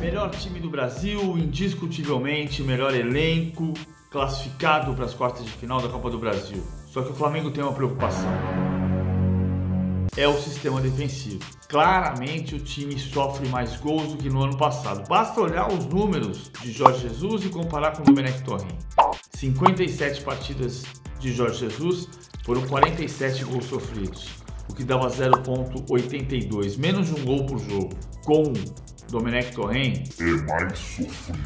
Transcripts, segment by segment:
Melhor time do Brasil, indiscutivelmente, melhor elenco, classificado para as quartas de final da Copa do Brasil. Só que o Flamengo tem uma preocupação. É o sistema defensivo. Claramente o time sofre mais gols do que no ano passado. Basta olhar os números de Jorge Jesus e comparar com o Domènec Torrent. 57 partidas de Jorge Jesus foram 47 gols sofridos, o que dava 0,82, menos de um gol por jogo. Com Domènec Torrent é mais sofrido,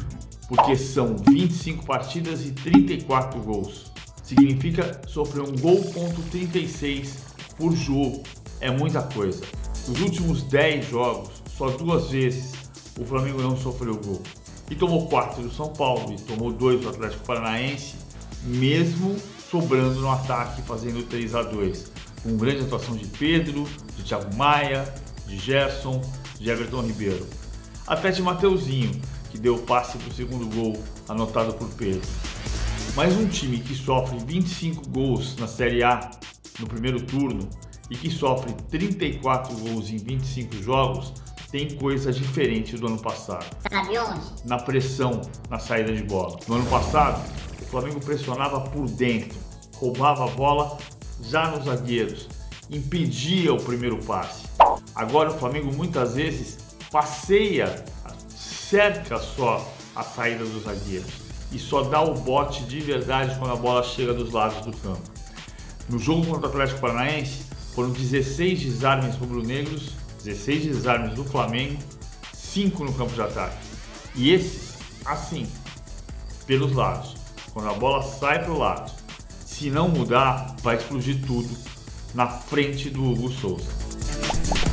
porque são 25 partidas e 34 gols. Significa sofrer um gol ponto 36 por jogo. É muita coisa. Nos últimos 10 jogos, só 2 vezes o Flamengo não sofreu gol. E tomou 4 do São Paulo e tomou 2 do Atlético Paranaense, mesmo sobrando no ataque, fazendo 3-2. Com grande atuação de Pedro, de Thiago Maia, de Gerson, de Everton Ribeiro. Até de Mateuzinho, que deu passe para o segundo gol, anotado por Pedro. Mas um time que sofre 25 gols na Série A no primeiro turno, e que sofre 34 gols em 25 jogos, tem coisa diferente do ano passado. Na pressão, na saída de bola. No ano passado, o Flamengo pressionava por dentro, roubava a bola já nos zagueiros, impedia o primeiro passe. Agora o Flamengo muitas vezes passeia, cerca só a saída dos zagueiros e só dá o bote de verdade quando a bola chega dos lados do campo. No jogo contra o Atlético Paranaense, foram 16 desarmes rubro-negros, 16 desarmes do Flamengo, 5 no campo de ataque. E esses, assim, pelos lados. Quando a bola sai para o lado, se não mudar, vai explodir tudo na frente do Hugo Souza.